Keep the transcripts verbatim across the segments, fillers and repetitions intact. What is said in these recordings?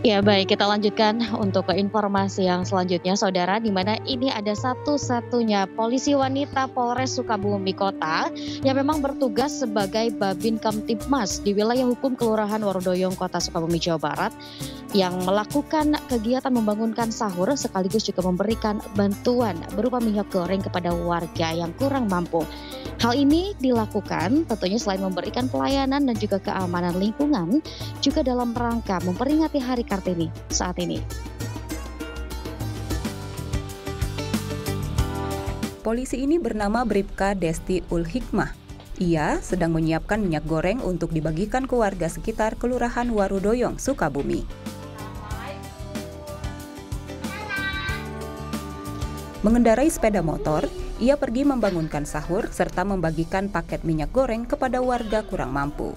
Ya baik, kita lanjutkan untuk ke informasi yang selanjutnya saudara, di mana ini ada satu-satunya polisi wanita Polres Sukabumi Kota yang memang bertugas sebagai Bhabinkamtibmas di wilayah hukum Kelurahan Warudoyong Kota Sukabumi Jawa Barat yang melakukan kegiatan membangunkan sahur sekaligus juga memberikan bantuan berupa minyak goreng kepada warga yang kurang mampu. Hal ini dilakukan tentunya selain memberikan pelayanan dan juga keamanan lingkungan, juga dalam rangka memperingati Hari Kartini saat ini. Polisi ini bernama Bripka Desti Ulhikmah. Ia sedang menyiapkan minyak goreng untuk dibagikan ke warga sekitar Kelurahan Warudoyong, Sukabumi. Mengendarai sepeda motor, ia pergi membangunkan sahur serta membagikan paket minyak goreng kepada warga kurang mampu.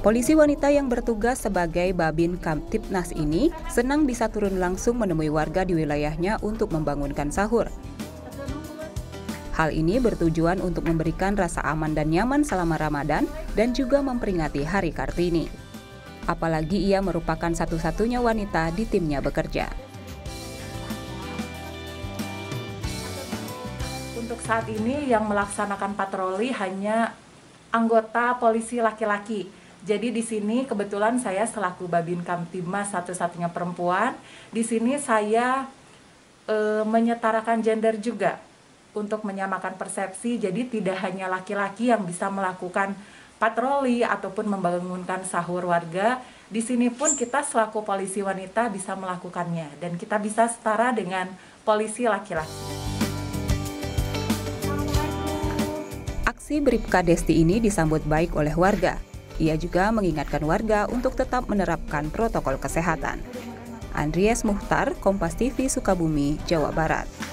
Polisi wanita yang bertugas sebagai Bhabinkamtibmas ini senang bisa turun langsung menemui warga di wilayahnya untuk membangunkan sahur. Hal ini bertujuan untuk memberikan rasa aman dan nyaman selama Ramadan dan juga memperingati Hari Kartini. Apalagi ia merupakan satu-satunya wanita di timnya bekerja. Untuk saat ini yang melaksanakan patroli hanya anggota polisi laki-laki. Jadi di sini kebetulan saya selaku Bhabinkamtibmas satu-satunya perempuan. Di sini saya e, menyetarakan gender juga untuk menyamakan persepsi. Jadi tidak hanya laki-laki yang bisa melakukan patroli ataupun membangunkan sahur warga. Di sini pun kita selaku polisi wanita bisa melakukannya dan kita bisa setara dengan polisi laki-laki. Aksi Bripka Desti ini disambut baik oleh warga. Ia juga mengingatkan warga untuk tetap menerapkan protokol kesehatan. Andries Muhtar, Kompas T V Sukabumi, Jawa Barat.